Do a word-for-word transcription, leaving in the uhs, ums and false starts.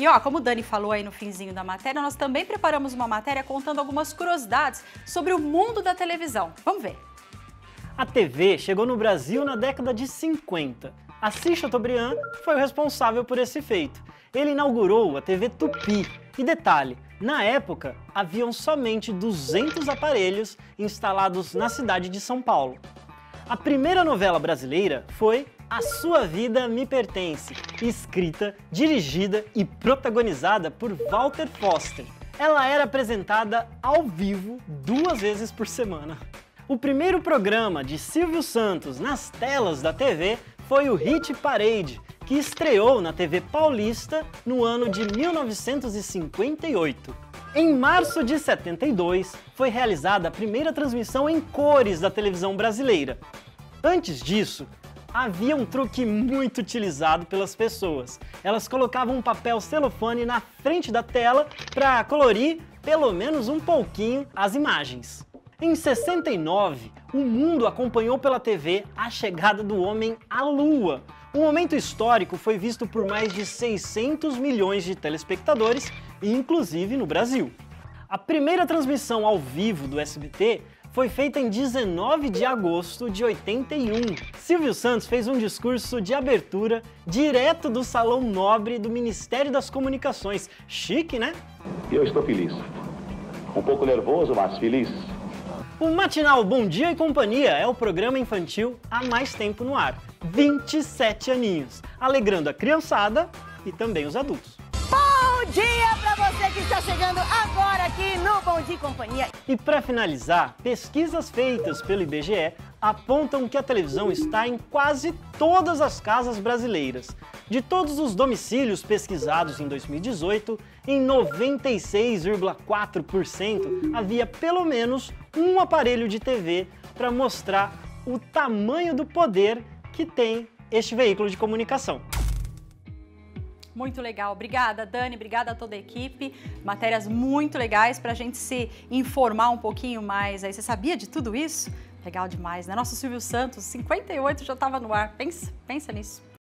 E ó, como o Dani falou aí no finzinho da matéria, nós também preparamos uma matéria contando algumas curiosidades sobre o mundo da televisão. Vamos ver. A T V chegou no Brasil na década de cinquenta. Assis Chateaubriand foi o responsável por esse feito. Ele inaugurou a T V Tupi. E detalhe, na época, haviam somente duzentos aparelhos instalados na cidade de São Paulo. A primeira novela brasileira foi A Sua Vida Me Pertence, escrita, dirigida e protagonizada por Walter Foster. Ela era apresentada ao vivo duas vezes por semana. O primeiro programa de Silvio Santos nas telas da T V foi o Hit Parade, que estreou na T V Paulista no ano de mil novecentos e cinquenta e oito. Em março de setenta e dois, foi realizada a primeira transmissão em cores da televisão brasileira. Antes disso, havia um truque muito utilizado pelas pessoas. Elas colocavam um papel celofane na frente da tela para colorir, pelo menos um pouquinho, as imagens. Em sessenta e nove, o mundo acompanhou pela T V a chegada do homem à Lua. O momento histórico foi visto por mais de seiscentos milhões de telespectadores, inclusive no Brasil. A primeira transmissão ao vivo do S B T foi feita em dezenove de agosto de oitenta e um. Silvio Santos fez um discurso de abertura direto do Salão Nobre do Ministério das Comunicações. Chique, né? Eu estou feliz. Um pouco nervoso, mas feliz. O matinal Bom Dia e Companhia é o programa infantil há mais tempo no ar, vinte e sete aninhos, alegrando a criançada e também os adultos. Bom dia para você que está chegando agora aqui no Bom Dia e Companhia. E para finalizar, pesquisas feitas pelo I B G E apontam que a televisão está em quase todas as casas brasileiras. De todos os domicílios pesquisados em dois mil e dezoito, em noventa e seis vírgula quatro por cento havia pelo menos um aparelho de T V para mostrar o tamanho do poder que tem este veículo de comunicação. Muito legal. Obrigada, Dani. Obrigada a toda a equipe. Matérias muito legais para a gente se informar um pouquinho mais. Aí, você sabia de tudo isso? Legal demais, né? Nosso Silvio Santos, cinquenta e oito, já estava no ar. Pensa, pensa nisso.